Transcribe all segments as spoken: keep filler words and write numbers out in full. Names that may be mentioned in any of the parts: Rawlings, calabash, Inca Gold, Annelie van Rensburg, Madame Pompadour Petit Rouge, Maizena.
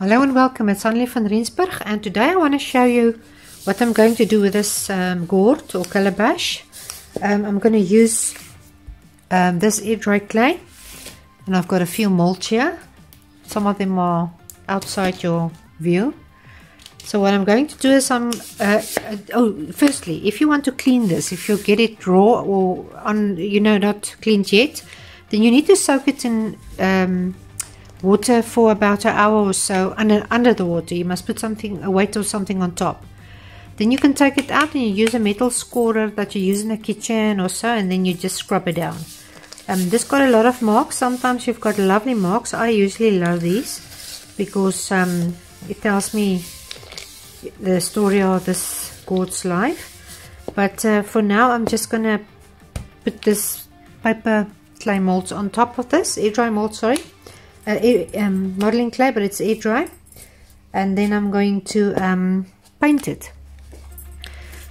Hello and welcome, it's Annelie van Rensburg, and today I want to show you what I'm going to do with this um, gourd or calabash. Um, I'm going to use um, this air dry clay, and I've got a few molds here. Some of them are outside your view. So what I'm going to do is I'm, uh, oh, firstly, if you want to clean this, if you get it raw or on, you know, not cleaned yet, then you need to soak it in um, water for about an hour or so. Under, under the water you must put something, a weight or something on top. Then you can take it out and you use a metal scorer that you use in the kitchen or so, and then you just scrub it down. Um, this got a lot of marks. Sometimes you've got lovely marks. I usually love these because um, it tells me the story of this gourd's life. But uh, for now I'm just gonna put this paper clay molds on top of this, air dry mold, sorry. Uh, air, um, modeling clay, but it's air dry, and then I'm going to um, paint it.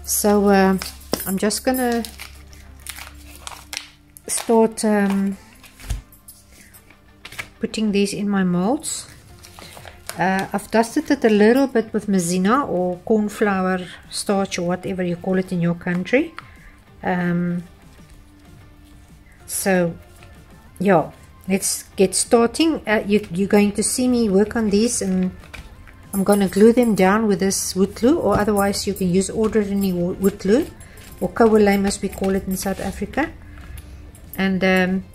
So uh, I'm just gonna start um, putting these in my molds. uh, I've dusted it a little bit with maizena or corn flour starch, or whatever you call it in your country. Um, so yeah, let's get starting. Uh, you, you're going to see me work on these, and I'm going to glue them down with this wood glue, or otherwise you can use ordinary wood glue, or kaolame as we call it in South Africa. And um,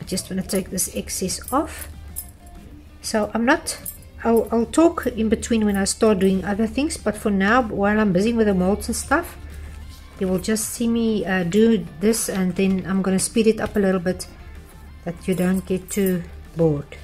I just want to take this excess off. So I'm not, I'll, I'll talk in between when I start doing other things, but for now, while I'm busy with the molds and stuff, you will just see me uh, do this, and then I'm going to speed it up a little bit, that you don't get too bored.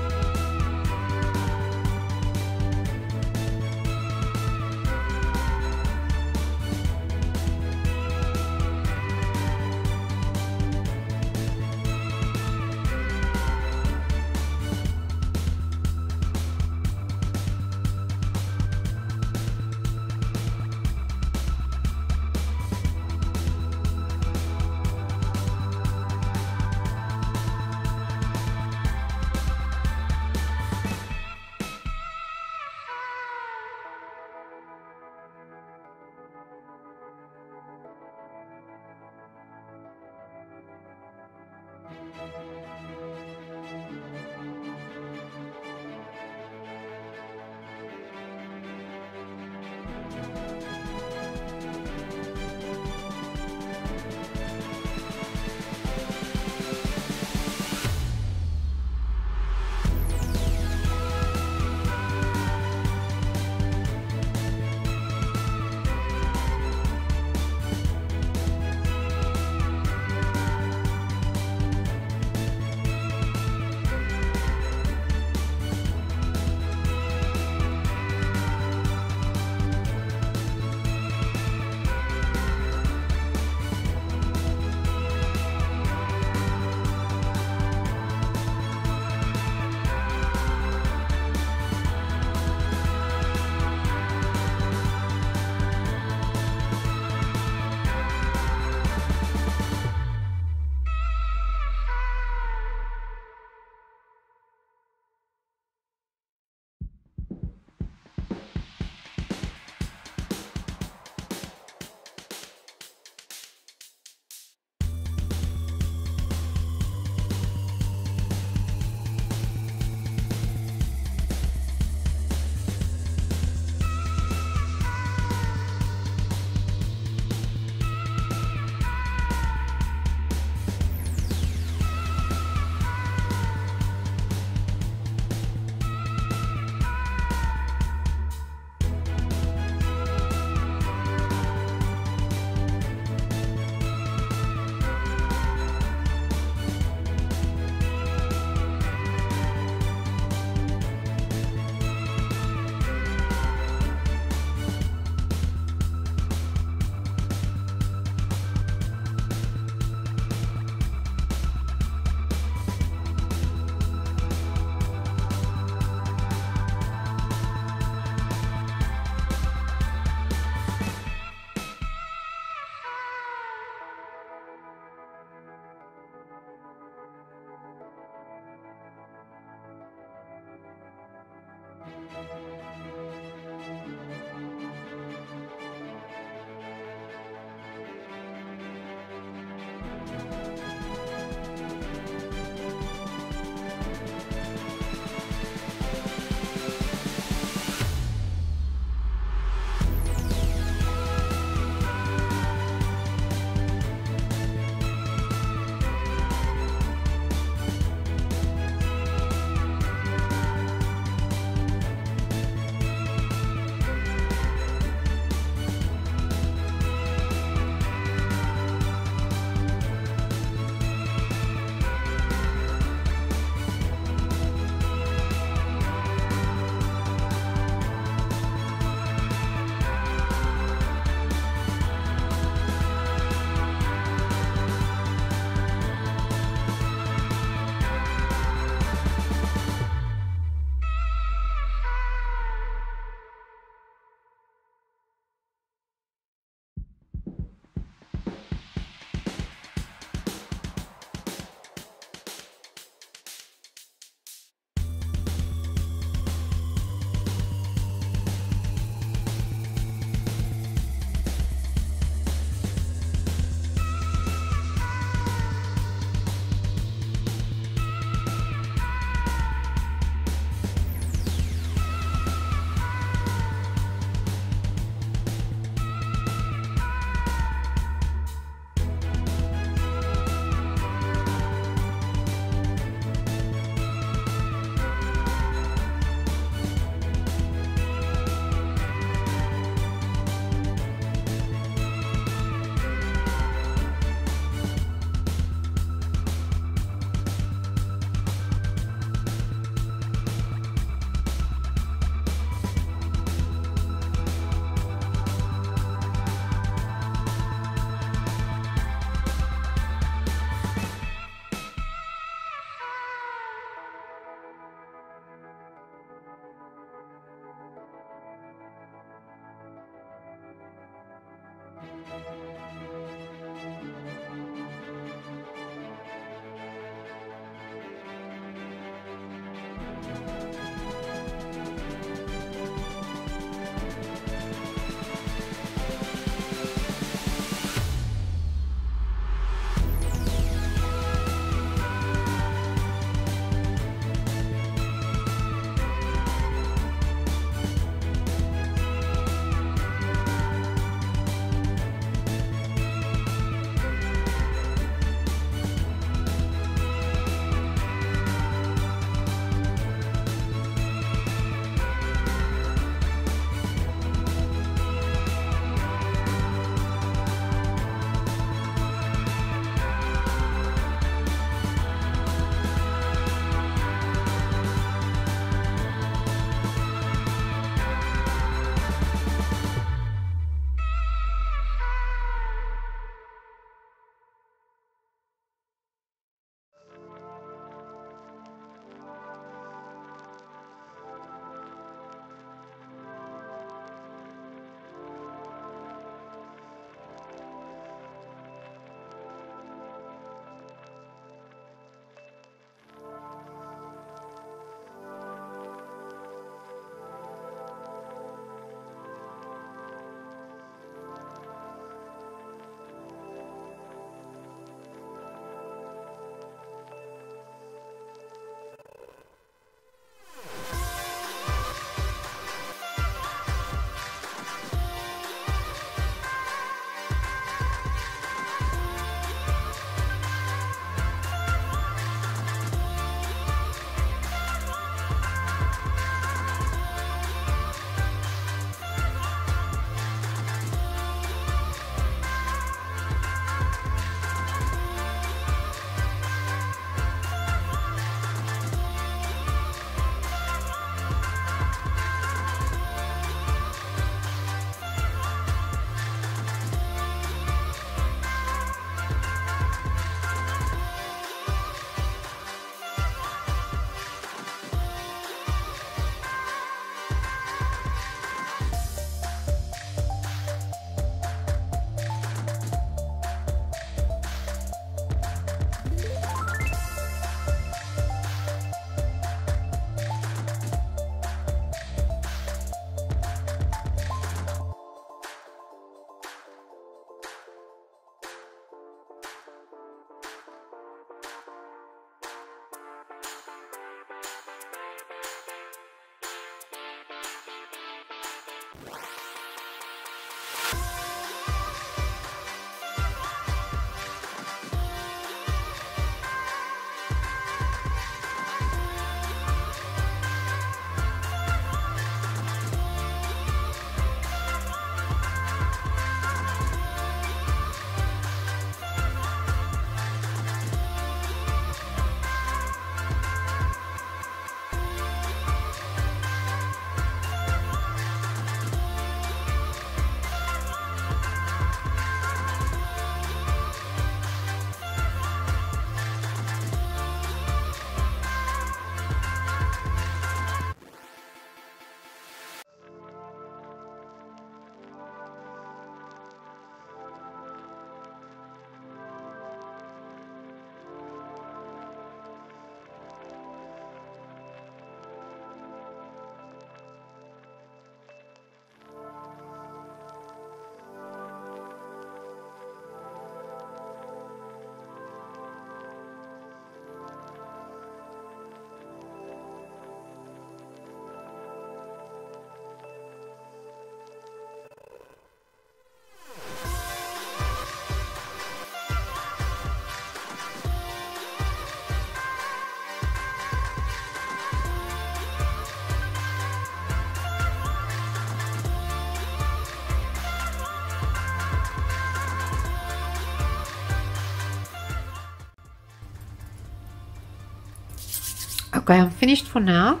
Okay, I'm finished for now.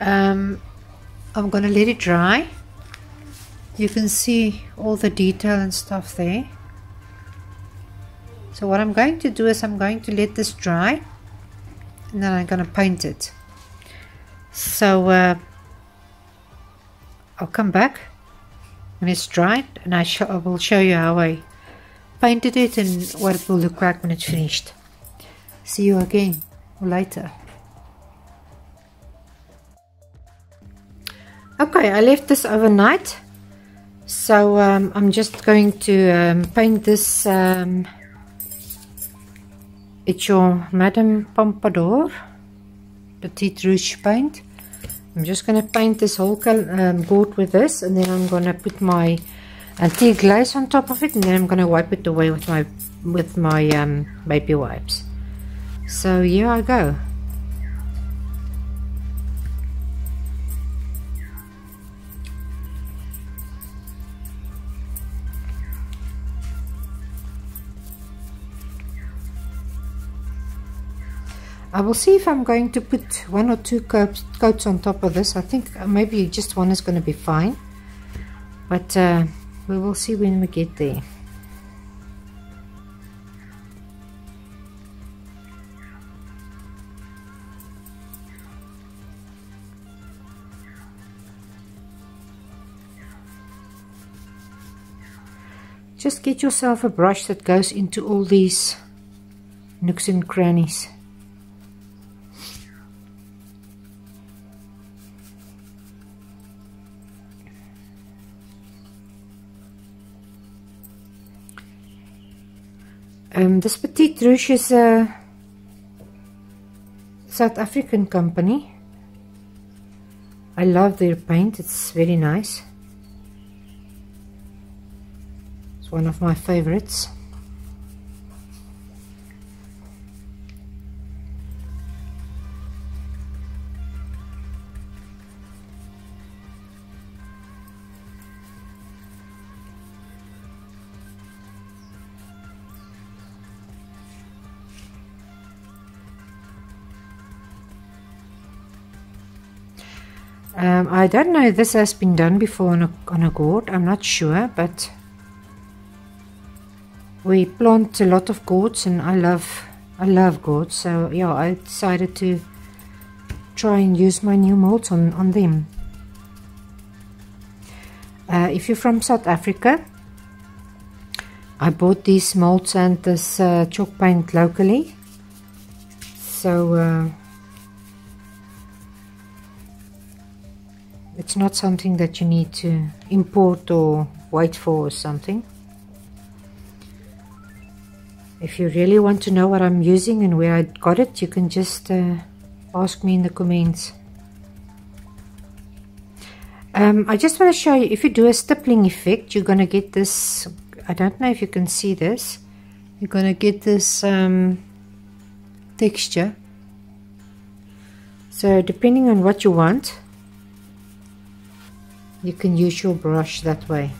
um, I'm gonna let it dry. You can see all the detail and stuff there. So what I'm going to do is I'm going to let this dry and then I'm gonna paint it. So uh, I'll come back when it's dried, and I, sh I will show you how I painted it and what it will look like when it's finished. See you again or later. Okay, I left this overnight, so um, I'm just going to um, paint this. Um, it's your Madame Pompadour Petit Rouge paint. I'm just going to paint this whole um, gourd with this, and then I'm going to put my antique glaze on top of it, and then I'm going to wipe it away with my with my um, baby wipes. So here I go. I will see if I'm going to put one or two coats, coats on top of this. I think maybe just one is going to be fine, but uh, we will see when we get there. Just get yourself a brush that goes into all these nooks and crannies. Um, this Petit Rouge is a South African company. I love their paint, it's very nice. It's one of my favorites. Um, I don't know if this has been done before on a, on a gourd, I'm not sure, but we plant a lot of gourds and I love I love gourds, so yeah, I decided to try and use my new molds on, on them. Uh, if you're from South Africa, I bought these molds and this uh, chalk paint locally, so uh, it's not something that you need to import or wait for or something. If you really want to know what I'm using and where I got it, you can just uh, ask me in the comments. Um, I just want to show you, if you do a stippling effect, you're going to get this, I don't know if you can see this, you're going to get this um, texture. So depending on what you want, you can use your brush that way.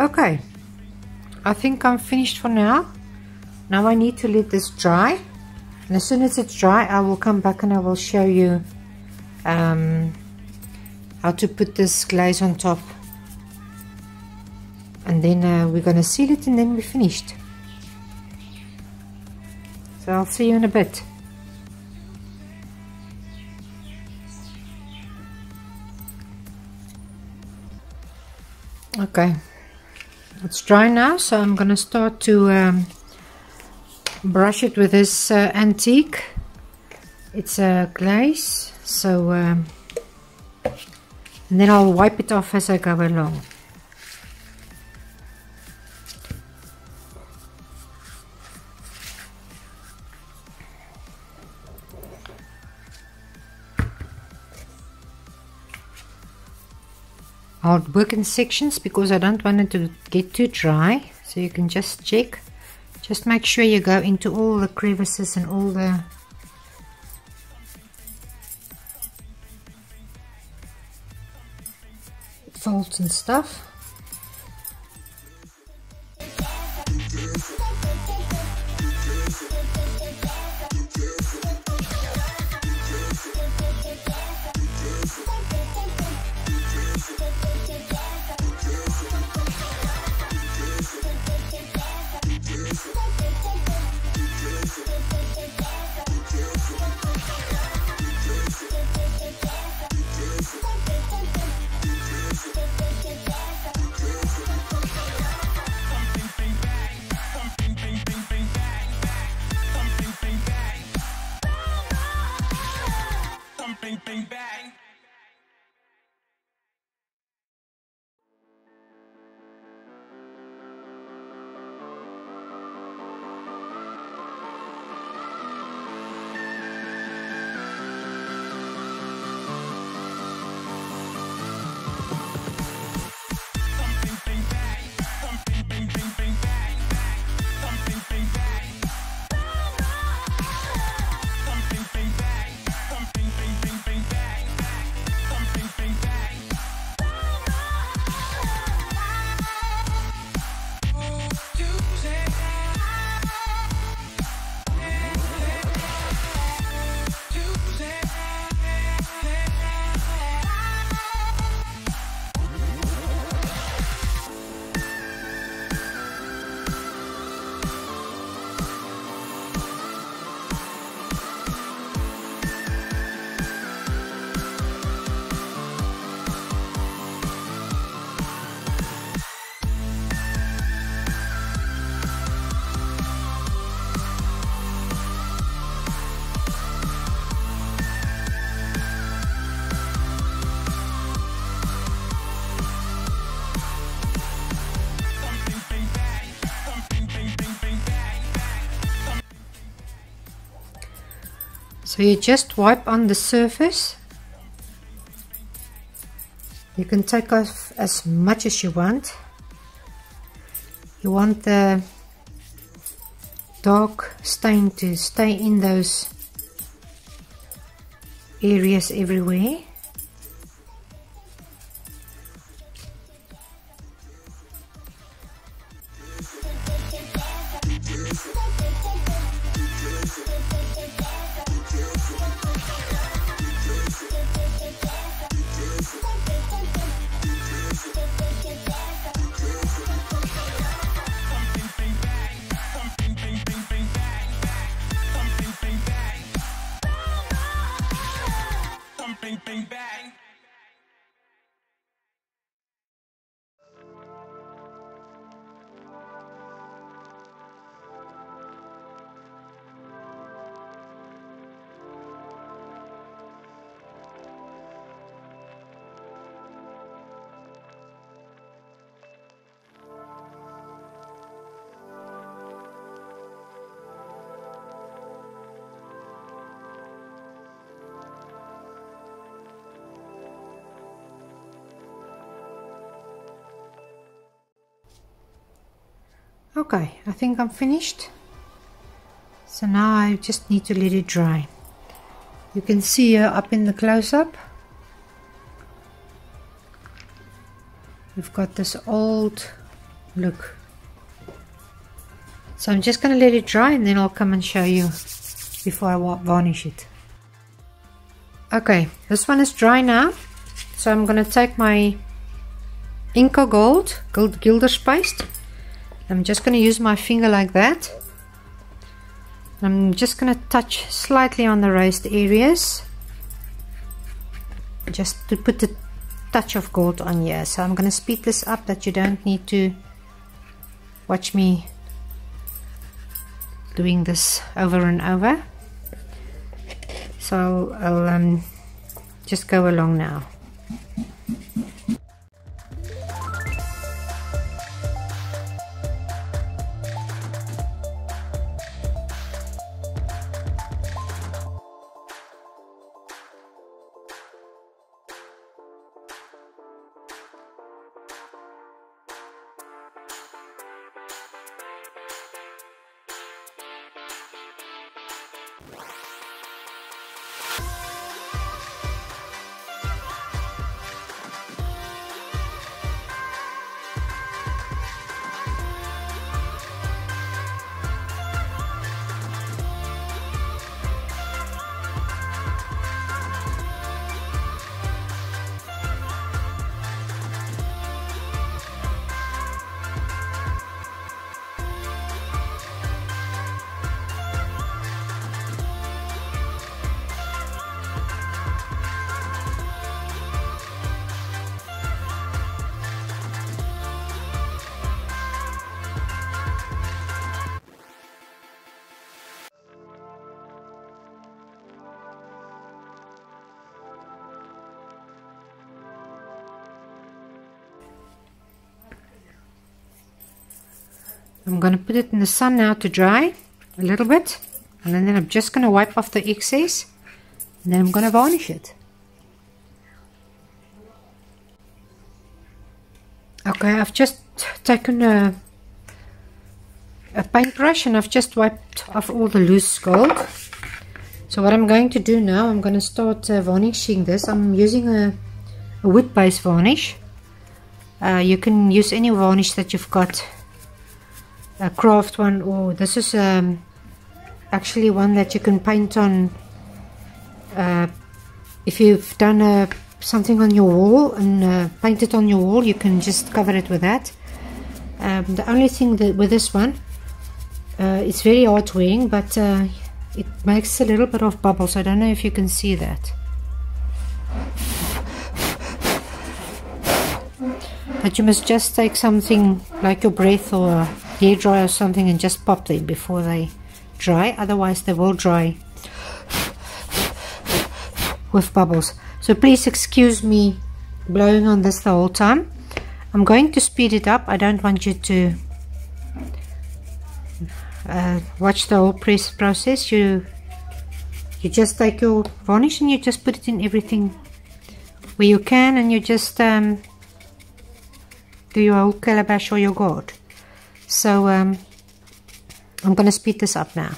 Okay, I think I'm finished for now. Now I need to let this dry, and as soon as it's dry I will come back and I will show you um, how to put this glaze on top, and then uh, we're going to seal it and then we're finished. So I'll see you in a bit. Okay, it's dry now, so I'm going to start to um, brush it with this uh, antique. It's a glaze, so um, and then I'll wipe it off as I go along. I'll work in sections because I don't want it to get too dry, so you can just check. Just make sure you go into all the crevices and all the folds and stuff. So you just wipe on the surface. You can take off as much as you want. You want the dark stain to stay in those areas everywhere. Okay, I think I'm finished. So now I just need to let it dry. You can see uh, up in the close-up, we've got this old Look. So I'm just going to let it dry and then I'll come and show you before I varnish it. Okay, this one is dry now. So I'm going to take my Inca Gold, Gold Gilders paste. I'm just going to use my finger like that. I'm just going to touch slightly on the raised areas, just to put the touch of gold on here. So I'm going to speed this up that you don't need to watch me doing this over and over. So I'll um, just go along now. I'm going to put it in the sun now to dry a little bit, and then I'm just going to wipe off the excess, and then I'm going to varnish it. Okay, I've just taken a, a paintbrush and I've just wiped off all the loose gold. So what I'm going to do now, I'm going to start uh, varnishing this. I'm using a, a wood based varnish. Uh, you can use any varnish that you've got. A craft one, or this is um, actually one that you can paint on uh, if you've done uh, something on your wall and uh, paint it on your wall, you can just cover it with that. Um, the only thing that with this one, uh, it's very hard wearing, but uh, it makes a little bit of bubbles. I don't know if you can see that, but you must just take something like your breath or a hair dryer or something and just pop them before they dry, otherwise they will dry with bubbles. So please excuse me blowing on this the whole time. I'm going to speed it up. I don't want you to uh, watch the whole press process. You you just take your varnish and you just put it in everything where you can, and you just um, do your whole calabash or your gourd. So um, I'm going to speed this up now.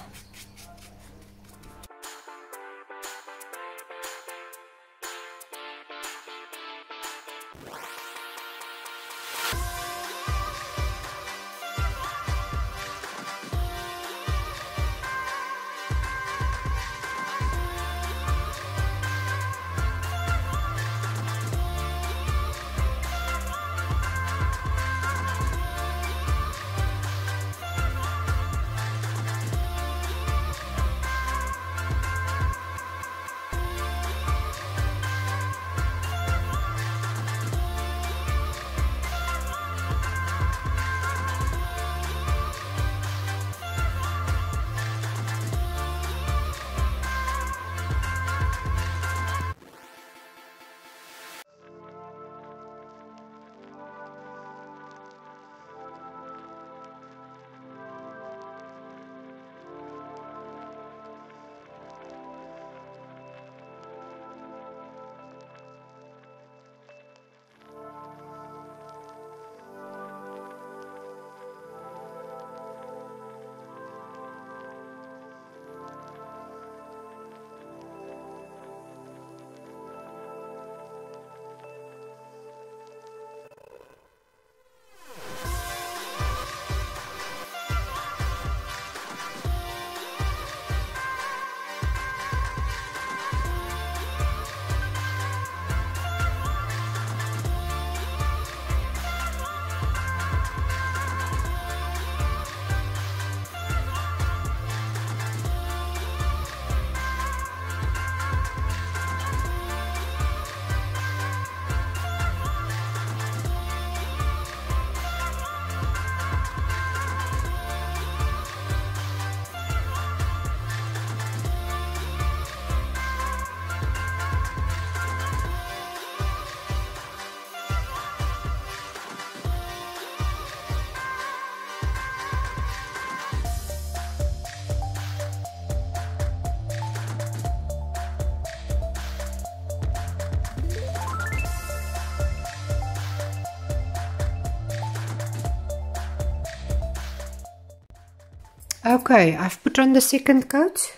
Okay, I've put on the second coat.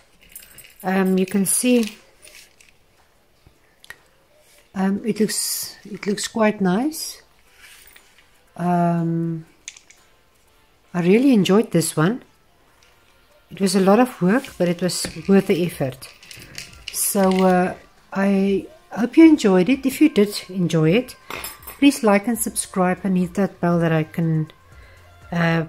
Um, you can see um, it looks it looks quite nice. Um, I really enjoyed this one. It was a lot of work, but it was worth the effort. So uh, I hope you enjoyed it. If you did enjoy it, please like and subscribe and hit that bell that I can. Uh,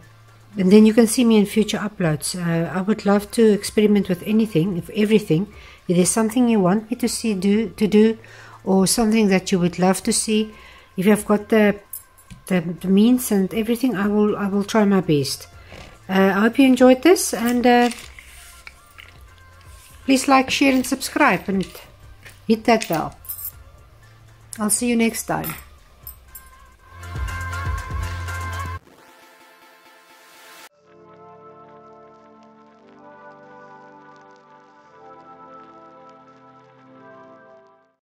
and then you can see me in future uploads. Uh, I would love to experiment with anything, if everything. If there's something you want me to see do to do, or something that you would love to see, if you've got the the, the means and everything, I will I will try my best. Uh, I hope you enjoyed this, and uh, please like, share, and subscribe, and hit that bell. I'll see you next time.